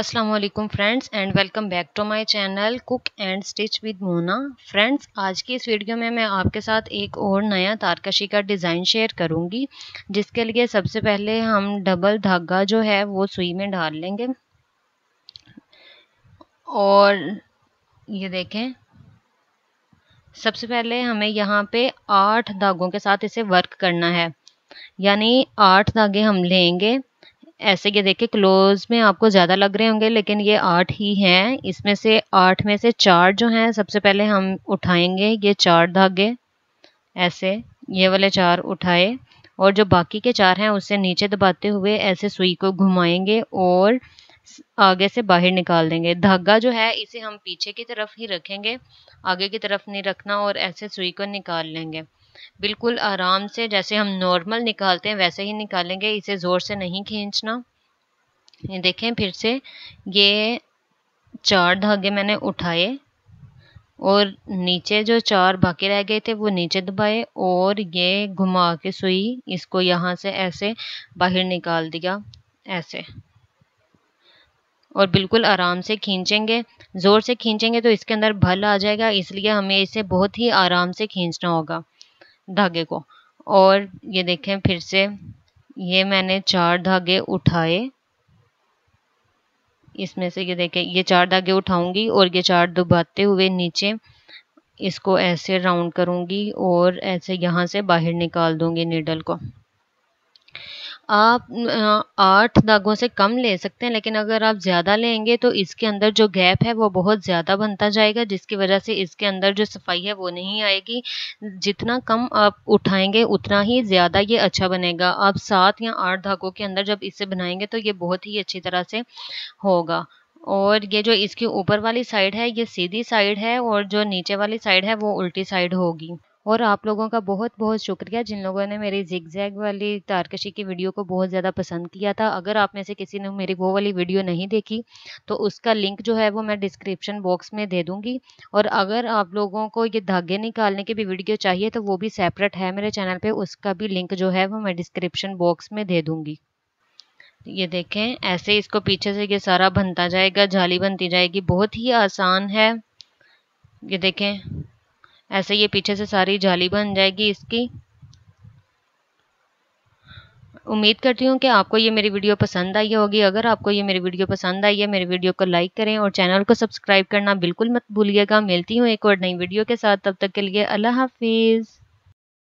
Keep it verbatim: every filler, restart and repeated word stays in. अस्सलाम वालेकुम friends and welcome back to my channel cook and stitch with Mona. Friends, आज की इस वीडियो में मैं आपके साथ एक और नया तारकशी का डिज़ाइन शेयर करूंगी, जिसके लिए सबसे पहले हम डबल धागा जो है वो सुई में डाल लेंगे। और ये देखें, सबसे पहले हमें यहाँ पे आठ धागों के साथ इसे वर्क करना है, यानी आठ धागे हम लेंगे ऐसे। ये देखिए, क्लोज में आपको ज़्यादा लग रहे होंगे लेकिन ये आठ ही हैं। इसमें से आठ में से चार जो हैं सबसे पहले हम उठाएंगे। ये चार धागे ऐसे, ये वाले चार उठाए और जो बाकी के चार हैं उससे नीचे दबाते हुए ऐसे सुई को घुमाएंगे और आगे से बाहर निकाल देंगे। धागा जो है इसे हम पीछे की तरफ ही रखेंगे, आगे की तरफ नहीं रखना, और ऐसे सुई को निकाल लेंगे बिल्कुल आराम से, जैसे हम नॉर्मल निकालते हैं वैसे ही निकालेंगे। इसे ज़ोर से नहीं खींचना। ये देखें, फिर से ये चार धागे मैंने उठाए और नीचे जो चार बाकी रह गए थे वो नीचे दबाए और ये घुमा के सुई इसको यहाँ से ऐसे बाहर निकाल दिया ऐसे, और बिल्कुल आराम से खींचेंगे। ज़ोर से खींचेंगे तो इसके अंदर भल आ जाएगा, इसलिए हमें इसे बहुत ही आराम से खींचना होगा धागे को। और ये देखें, फिर से ये मैंने चार धागे उठाए, इसमें से ये देखें ये चार धागे उठाऊंगी और ये चार दबाते हुए नीचे इसको ऐसे राउंड करूंगी और ऐसे यहाँ से बाहर निकाल दूंगी नीडल को। आप आठ धागों से कम ले सकते हैं, लेकिन अगर आप ज़्यादा लेंगे तो इसके अंदर जो गैप है वो बहुत ज़्यादा बनता जाएगा, जिसकी वजह से इसके अंदर जो सफाई है वो नहीं आएगी। जितना कम आप उठाएंगे उतना ही ज़्यादा ये अच्छा बनेगा। आप सात या आठ धागों के अंदर जब इसे बनाएंगे तो ये बहुत ही अच्छी तरह से होगा। और ये जो इसकी ऊपर वाली साइड है ये सीधी साइड है और जो नीचे वाली साइड है वो उल्टी साइड होगी। और आप लोगों का बहुत बहुत शुक्रिया जिन लोगों ने मेरी जिगजैग वाली तारकशी की वीडियो को बहुत ज़्यादा पसंद किया था। अगर आप में से किसी ने मेरी वो वाली वीडियो नहीं देखी तो उसका लिंक जो है वो मैं डिस्क्रिप्शन बॉक्स में दे दूंगी। और अगर आप लोगों को ये धागे निकालने की भी वीडियो चाहिए तो वो भी सेपरेट है मेरे चैनल पर, उसका भी लिंक जो है वो मैं डिस्क्रिप्शन बॉक्स में दे दूँगी। ये देखें, ऐसे इसको पीछे से ये सारा बनता जाएगा, जाली बनती जाएगी, बहुत ही आसान है। ये देखें, ऐसे ये पीछे से सारी जाली बन जाएगी इसकी। उम्मीद करती हूँ कि आपको ये मेरी वीडियो पसंद आई होगी। अगर आपको ये मेरी वीडियो पसंद आई है, मेरी वीडियो को लाइक करें और चैनल को सब्सक्राइब करना बिल्कुल मत भूलिएगा। मिलती हूँ एक और नई वीडियो के साथ, तब तक के लिए अल्लाह हाफिज़।